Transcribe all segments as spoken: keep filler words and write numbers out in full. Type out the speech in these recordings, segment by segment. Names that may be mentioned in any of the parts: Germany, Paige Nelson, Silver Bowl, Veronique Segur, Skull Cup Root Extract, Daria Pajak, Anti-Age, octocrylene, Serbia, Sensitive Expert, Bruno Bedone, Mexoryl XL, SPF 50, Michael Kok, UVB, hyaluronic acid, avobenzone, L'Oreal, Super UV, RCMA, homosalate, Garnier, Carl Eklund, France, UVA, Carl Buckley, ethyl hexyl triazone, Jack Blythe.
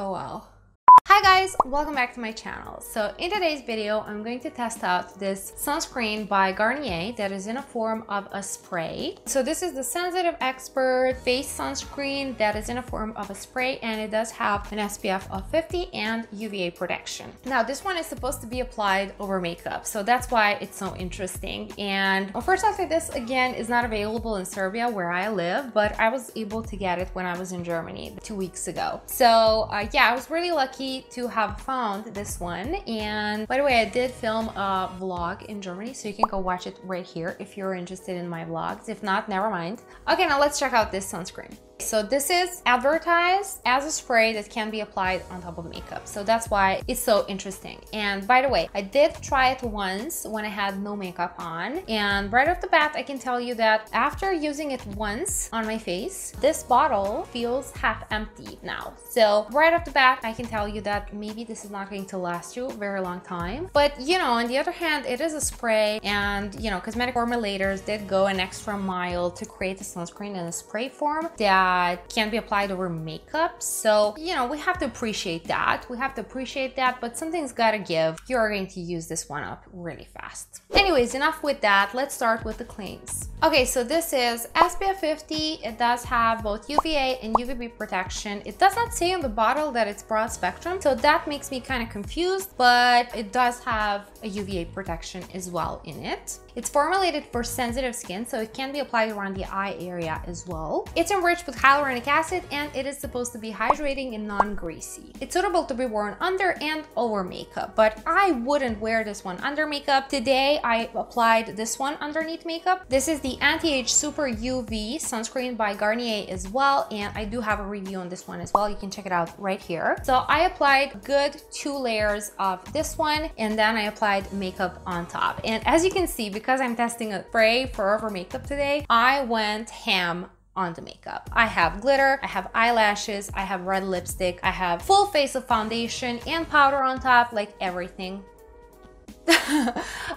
Oh wow. Hi guys, welcome back to my channel. So in today's video I'm going to test out this sunscreen by Garnier that is in a form of a spray. So this is the Sensitive Expert face sunscreen that is in a form of a spray, and it does have an S P F of fifty and U V A protection. Now this one is supposed to be applied over makeup, so that's why it's so interesting. And unfortunately this again is not available in Serbia where I live, but I was able to get it when I was in Germany two weeks ago. So uh, yeah, I was really lucky to have found this one. And by the way, I did film a vlog in Germany, so you can go watch it right here if you're interested in my vlogs. If not, never mind. Okay, now let's check out this sunscreen. So this is advertised as a spray that can be applied on top of makeup, so that's why it's so interesting. And by the way, I did try it once when I had no makeup on, and right off the bat I can tell you that after using it once on my face, this bottle feels half empty now. So right off the bat I can tell you that maybe this is not going to last you a very long time. But you know, on the other hand, it is a spray, and you know, cosmetic formulators did go an extra mile to create the sunscreen in a spray form that Uh, can't be applied over makeup. So you know, we have to appreciate that we have to appreciate that but something's gotta give. You're going to use this one up really fast. Anyways, enough with that. Let's start with the claims. Okay, so this is S P F fifty. It does have both U V A and U V B protection. It does not say on the bottle that it's broad spectrum, so that makes me kind of confused, but it does have a U V A protection as well in it. It's formulated for sensitive skin, so it can be applied around the eye area as well. It's enriched with hyaluronic acid, and it is supposed to be hydrating and non-greasy. It's suitable to be worn under and over makeup, but I wouldn't wear this one under makeup. Today I applied this one underneath makeup. This is the Anti-Age Super U V sunscreen by Garnier as well, and I do have a review on this one as well. You can check it out right here. So I applied good two layers of this one, and then I applied makeup on top. And as you can see, because I'm testing a spray for over makeup today, I went ham on the makeup. I have glitter, I have eyelashes, I have red lipstick, I have full face of foundation and powder on top, like everything.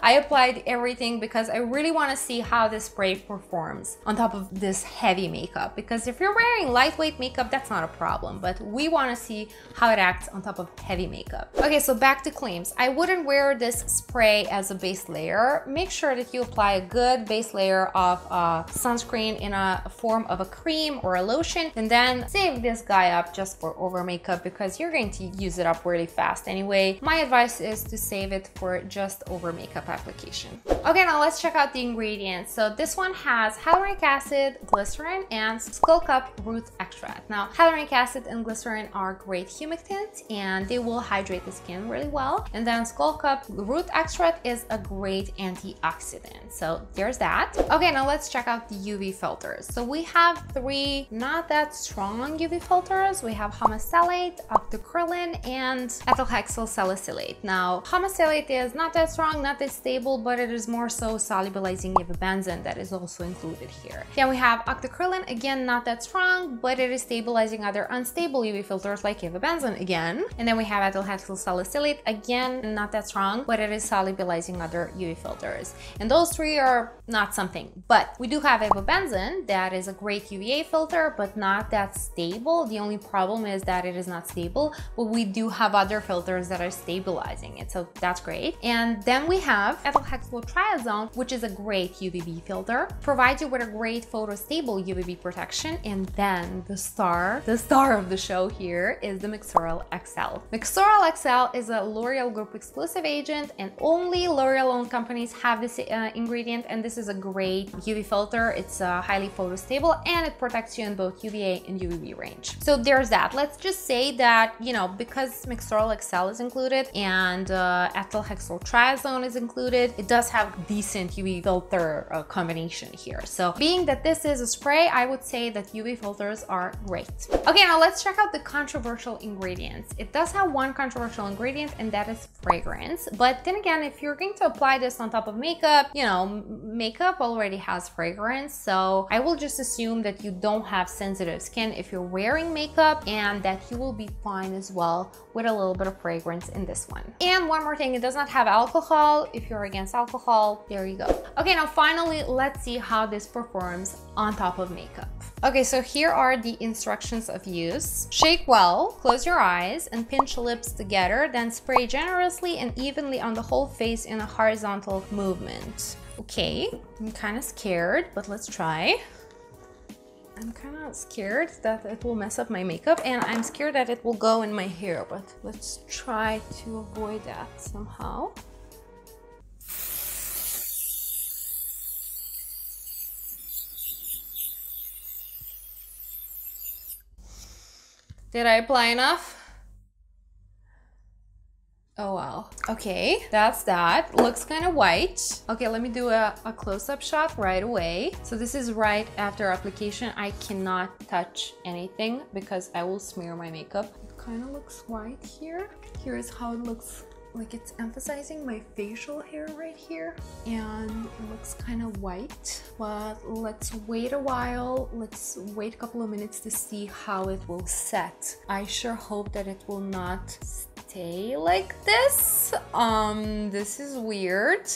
I applied everything because I really want to see how this spray performs on top of this heavy makeup, because if you're wearing lightweight makeup that's not a problem, but we want to see how it acts on top of heavy makeup. Okay, so back to claims. I wouldn't wear this spray as a base layer. Make sure that you apply a good base layer of uh, sunscreen in a form of a cream or a lotion, and then save this guy up just for over makeup because you're going to use it up really fast anyway. My advice is to save it for just just over makeup application. Okay, now let's check out the ingredients. So this one has hyaluronic acid, glycerin, and Skull Cup Root Extract. Now, hyaluronic acid and glycerin are great humectants, and they will hydrate the skin really well. And then Skull Cup Root Extract is a great antioxidant. So there's that. Okay, now let's check out the U V filters. So we have three not that strong U V filters. We have homosalate, octocrylene, and ethyl hexyl salicylate. Now, homosalate is not that strong, not that stable, but it is more so solubilizing avobenzone that is also included here. Then we have octocrylene, again not that strong, but it is stabilizing other unstable U V filters like avobenzone again. And then we have ethyl hexyl salicylate, again not that strong, but it is solubilizing other U V filters. And those three are not something, but we do have avobenzone that is a great U V A filter, but not that stable. The only problem is that it is not stable, but we do have other filters that are stabilizing it, so that's great. And then we have ethyl hexyl triazone, which is a great U V B filter, provides you with a great photostable U V B protection. And then the star, the star of the show here is the Mexoryl X L. Mexoryl X L is a L'Oreal Group exclusive agent, and only L'Oreal owned companies have this uh, ingredient. And this is a great U V filter. It's uh, highly photostable, and it protects you in both U V A and U V B range. So there's that. Let's just say that, you know, because Mexoryl X L is included and uh, ethyl hexyl triazone is included, it does have decent U V filter uh, combination here. So being that this is a spray, I would say that U V filters are great. Okay, now let's check out the controversial ingredients. It does have one controversial ingredient, and that is fragrance. But then again, if you're going to apply this on top of makeup, you know, makeup already has fragrance, so I will just assume that you don't have sensitive skin if you're wearing makeup, and that you will be fine as well with a little bit of fragrance in this one. And one more thing, it does not have alcohol. If you're against alcohol, there you go. Okay, now finally, let's see how this performs on top of makeup. Okay, so here are the instructions of use. Shake well, close your eyes, and pinch lips together, then spray generously and evenly on the whole face in a horizontal movement. Okay, I'm kind of scared, but let's try. I'm kind of scared that it will mess up my makeup, and I'm scared that it will go in my hair, but let's try to avoid that somehow. Did I apply enough? Oh wow. Okay, that's that. Looks kind of white. Okay, let me do a, a close-up shot right away. So this is right after application. I cannot touch anything because I will smear my makeup. It kind of looks white here. Here is how it looks. Like it's emphasizing my facial hair right here, and it looks kind of white, but let's wait a while. Let's wait a couple of minutes to see how it will set. I sure hope that it will not stay like this. Um, this is weird.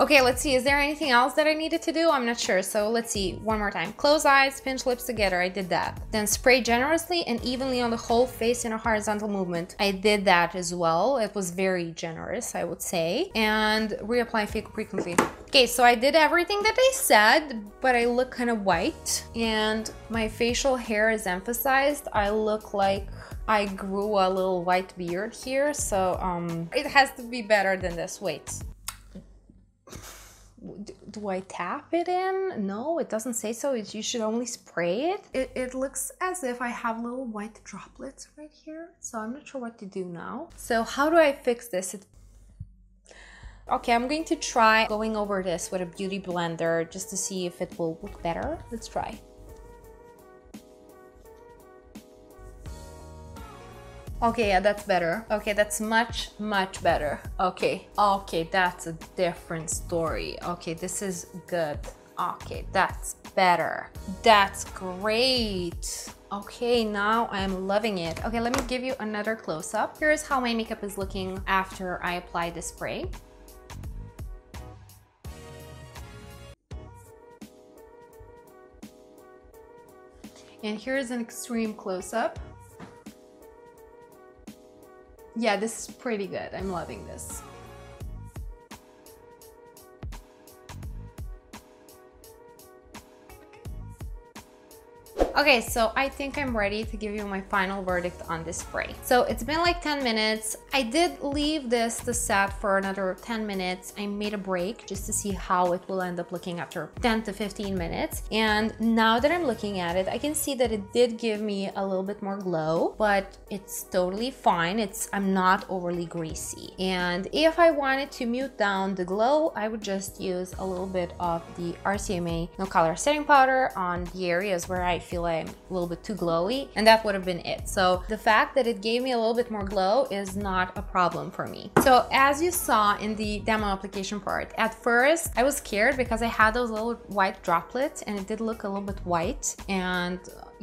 Okay, let's see. Is there anything else that I needed to do? I'm not sure. So let's see. One more time. Close eyes, pinch lips together. I did that. Then spray generously and evenly on the whole face in a horizontal movement. I did that as well. It was very generous, I would say. And reapply frequently. Okay, so I did everything that they said, but I look kind of white. And my facial hair is emphasized. I look like I grew a little white beard here. So um, it has to be better than this. Wait. Do I tap it in? No, it doesn't say so. It, you should only spray it. it. It looks as if I have little white droplets right here. So I'm not sure what to do now. So how do I fix this? It... Okay, I'm going to try going over this with a beauty blender just to see if it will look better. Let's try. Okay, yeah, that's better. Okay, that's much, much better. Okay, okay, that's a different story. Okay, this is good. Okay, that's better. That's great. Okay, now I'm loving it. Okay, let me give you another close-up. Here's how my makeup is looking after I apply the spray. And here's an extreme close-up. Yeah, this is pretty good. I'm loving this. Okay, so I think I'm ready to give you my final verdict on this spray. So it's been like ten minutes. I did leave this to set for another ten minutes. I made a break just to see how it will end up looking after ten to fifteen minutes. And now that I'm looking at it, I can see that it did give me a little bit more glow, but it's totally fine. It's I'm not overly greasy. And if I wanted to mute down the glow, I would just use a little bit of the R C M A No Color Setting Powder on the areas where I feel I'm a little bit too glowy, and that would have been it. So the fact that it gave me a little bit more glow is not a problem for me. So as you saw in the demo application part, at first I was scared because I had those little white droplets and it did look a little bit white, and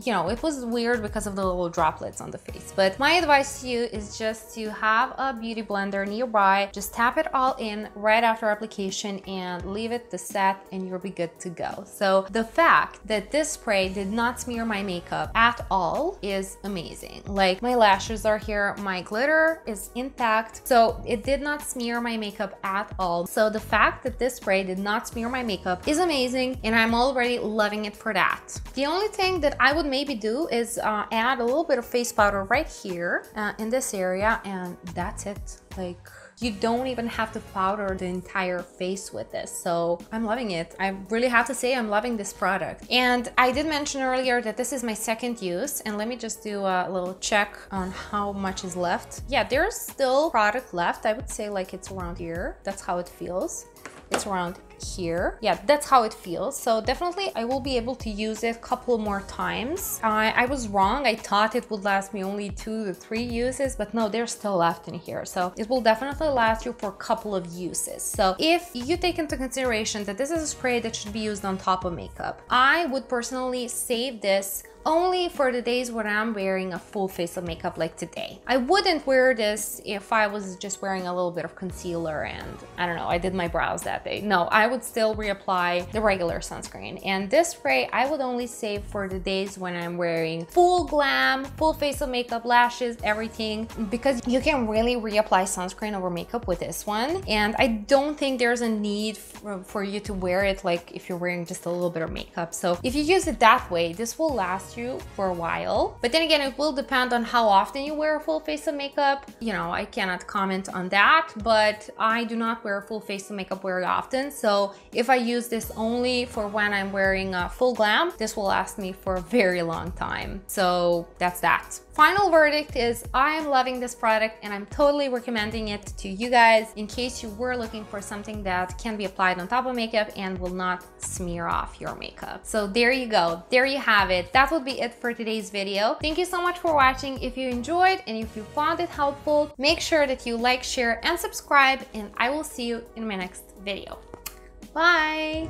you know, it was weird because of the little droplets on the face. But my advice to you is just to have a beauty blender nearby, just tap it all in right after application and leave it to set, and you'll be good to go. So the fact that this spray did not smear my makeup at all is amazing. Like, my lashes are here, my glitter is intact, so it did not smear my makeup at all. So the fact that this spray did not smear my makeup is amazing, and I'm already loving it for that. The only thing that I would maybe do is uh, add a little bit of face powder right here uh, in this area, and that's it. Like, you don't even have to powder the entire face with this. So I'm loving it. I really have to say I'm loving this product. And I did mention earlier that this is my second use, and let me just do a little check on how much is left. Yeah, there's still product left. I would say like it's around here. That's how it feels. It's around here. Yeah, that's how it feels. So definitely I will be able to use it a couple more times. I, I was wrong. I thought it would last me only two to three uses, but no, they're still left in here. So it will definitely last you for a couple of uses. So if you take into consideration that this is a spray that should be used on top of makeup, I would personally save this only for the days when I'm wearing a full face of makeup like today. I wouldn't wear this if I was just wearing a little bit of concealer and I don't know, I did my brows that day. No, I would still reapply the regular sunscreen. And this spray I would only save for the days when I'm wearing full glam, full face of makeup, lashes, everything, because you can really reapply sunscreen over makeup with this one. And I don't think there's a need for, for you to wear it like if you're wearing just a little bit of makeup. So if you use it that way, this will last you for a while. But then again, it will depend on how often you wear a full face of makeup. You know, I cannot comment on that, but I do not wear a full face of makeup very often. So if I use this only for when I'm wearing a full glam, this will last me for a very long time. So that's that. Final verdict is I'm loving this product and I'm totally recommending it to you guys in case you were looking for something that can be applied on top of makeup and will not smear off your makeup. So there you go, there you have it. That would be it for today's video. Thank you so much for watching. If you enjoyed and if you found it helpful, make sure that you like, share, and subscribe, and I will see you in my next video. Bye!